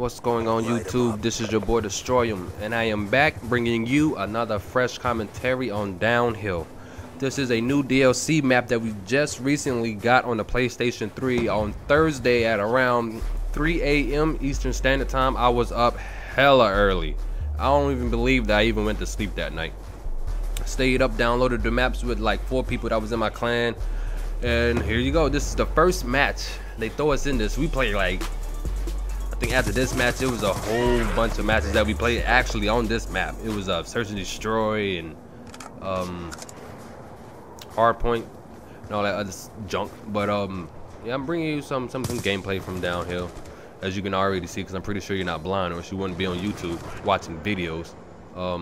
What's going on YouTube? This is your boy Destroyem, and I am back bringing you another fresh commentary on Downhill. This is a new DLC map that we just recently got on the PlayStation 3 on Thursday at around 3 a.m. Eastern Standard Time. I was up hella early. I don't even believe that I even went to sleep that night. Stayed up, downloaded the maps with like 4 people that was in my clan, and here you go. This is the first match. They throw us in this. We play like, I think after this match, it was a whole bunch of matches that we played actually on this map. It was Search and Destroy and Hardpoint and all that other junk. But yeah, I'm bringing you some gameplay from Downhill, as you can already see, because I'm pretty sure you're not blind, or else you wouldn't be on YouTube watching videos. But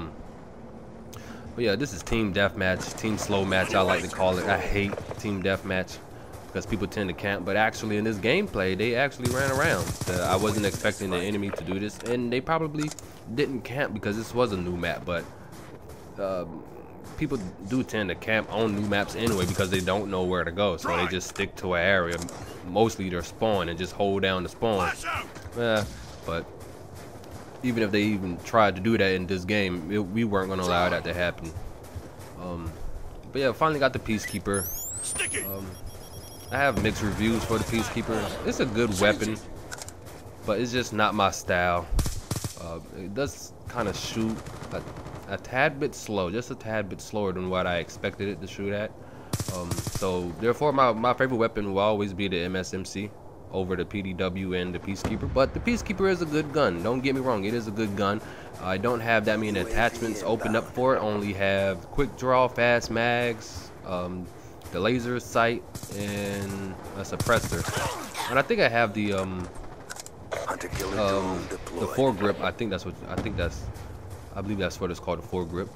yeah, this is team deathmatch, team slow match, I like to call it. I hate team deathmatch, because people tend to camp, but actually in this gameplay they actually ran around. I wasn't expecting the enemy to do this, and they probably didn't camp because this was a new map, but people do tend to camp on new maps anyway because they don't know where to go, so they just stick to an area, mostly their spawn, and just hold down the spawn. Yeah, but even if they even tried to do that in this game, we weren't going to allow that to happen. But yeah, finally got the Peacekeeper. I have mixed reviews for the Peacekeeper. It's a good weapon, but it's just not my style. It does kind of shoot a tad bit slow, just a tad bit slower than what I expected it to shoot at. So therefore my favorite weapon will always be the MSMC over the PDW and the Peacekeeper. But the Peacekeeper is a good gun, don't get me wrong, it is a good gun. I don't have that many attachments opened up for it, only have quick draw, fast mags, the laser sight, and a suppressor, and I think I have the foregrip. I believe that's what it's called, the foregrip.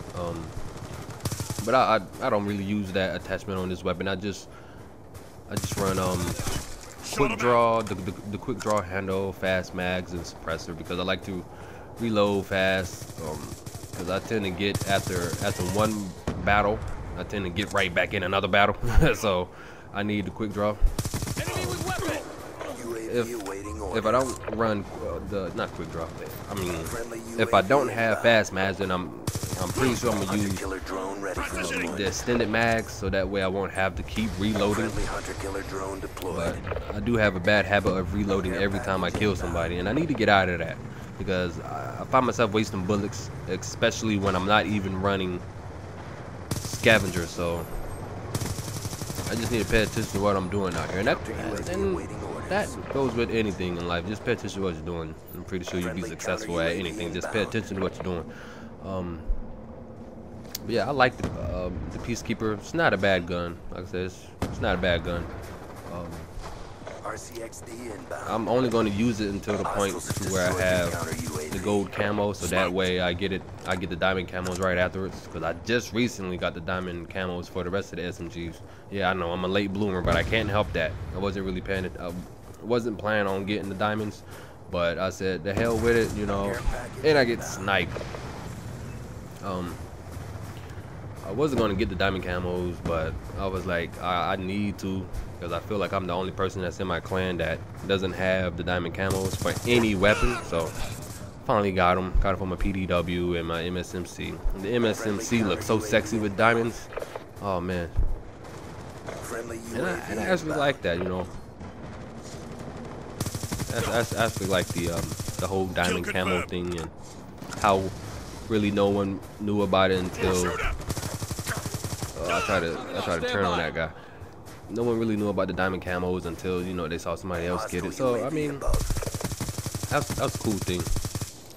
But I don't really use that attachment on this weapon. I just run quick draw, the quick draw handle, fast mags, and suppressor, because I like to reload fast, because I tend to get after one battle, I tend to get right back in another battle. So I need the quick draw. If I don't run not quick draw, I mean, if I don't have fast mags, then I'm pretty sure I'm gonna use the extended mags, so that way I won't have to keep reloading. But I do have a bad habit of reloading every time I kill somebody, and I need to get out of that, because I find myself wasting bullets, especially when I'm not even running scavenger. So I just need to pay attention to what I'm doing out here, and that goes with anything in life. Just pay attention to what you're doing. I'm pretty sure you'll be successful at anything. Just pay attention to what you're doing. But yeah, I like the Peacekeeper. It's not a bad gun. Like I said, it's not a bad gun. I'm only going to use it until the point where I have the gold camo, so that way I get the diamond camos right afterwards, because I just recently got the diamond camos for the rest of the SMGs. Yeah, I know I'm a late bloomer, but I can't help that. I wasn't planning on getting the diamonds, but I said the hell with it, you know, and I get sniped. I wasn't going to get the diamond camos, but I was like, I need to, because I feel like I'm the only person that's in my clan that doesn't have the diamond camos for any weapon. So finally got them. Got it for my PDW and my MSMC. And the MSMC looks so sexy with diamonds. Oh man. And I actually like that, you know. I actually like the whole diamond camo thing, and how really no one knew about it until I try to turn on that guy. No one really knew about the diamond camos until, you know, they saw somebody else get it. So I mean, that's a cool thing,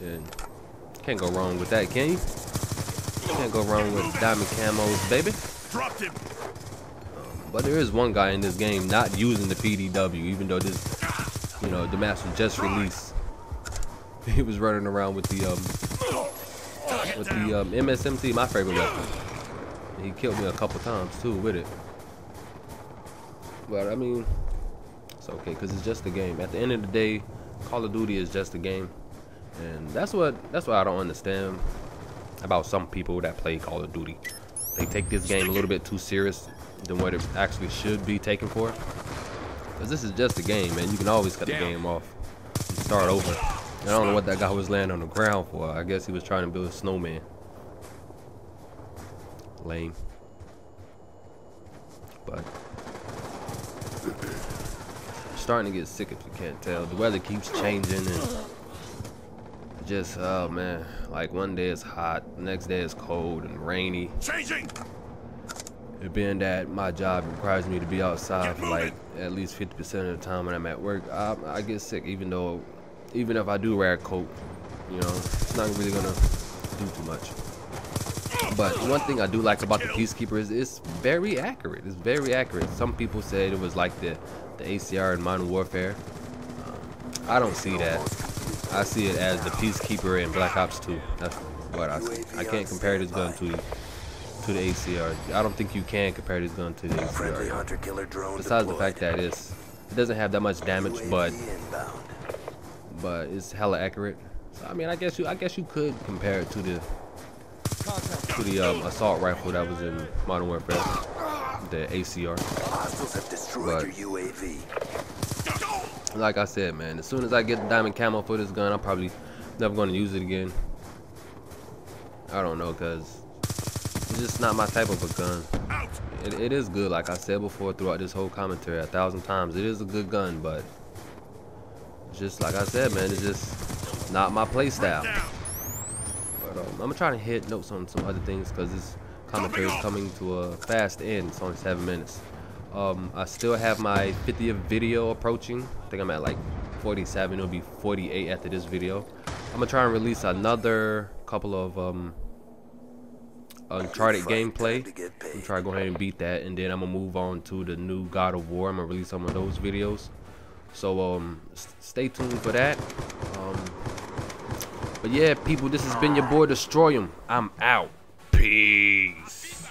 and can't go wrong with that, can you? Can't go wrong with diamond camos, baby. But there is one guy in this game not using the PDW, even though this, you know, the master just released. He was running around with the MSMC, my favorite weapon. He killed me a couple times too with it, but I mean, it's okay, because it's just a game. At the end of the day, Call of Duty is just a game, and that's what I don't understand about some people that play Call of Duty. They take this game a little bit too serious than what it actually should be taken for, because this is just a game, man. You can always cut the game off and start over. I don't know what that guy was laying on the ground for. I guess he was trying to build a snowman. Lame. But I'm starting to get sick if you can't tell. The weather keeps changing and just, oh man, like one day it's hot, next day it's cold and rainy. Changing. And being that my job requires me to be outside for like at least 50% of the time when I'm at work, I get sick even if I do wear a coat, you know, it's not really gonna do too much. But one thing I do like about the Peacekeeper is it's very accurate. It's very accurate. Some people said it was like the ACR in Modern Warfare. I don't see that. I see it as the Peacekeeper in Black Ops 2. That's what I see. I can't compare this gun to the ACR. I don't think you can compare this gun to the ACR. Besides the fact that it doesn't have that much damage, but it's hella accurate. So, I mean, I guess you could compare it to the assault rifle that was in Modern Warfare, the ACR. But like I said, man, as soon as I get the diamond camo for this gun, I'm probably never going to use it again. I don't know, cause it's just not my type of a gun. It is good, like I said before throughout this whole commentary 1,000 times. It is a good gun, but just like I said, man, it's just not my play style. I'm gonna try to hit notes on some other things because this commentary is coming to a fast end. It's only 7 minutes. I still have my 50th video approaching. I think I'm at like 47. It'll be 48 after this video. I'm gonna try and release another couple of Uncharted gameplay. I'm gonna try to go ahead and beat that, and then I'm gonna move on to the new God of War. I'm gonna release some of those videos. So stay tuned for that. But yeah, people, this has been your boy Destroyem. I'm out. Peace.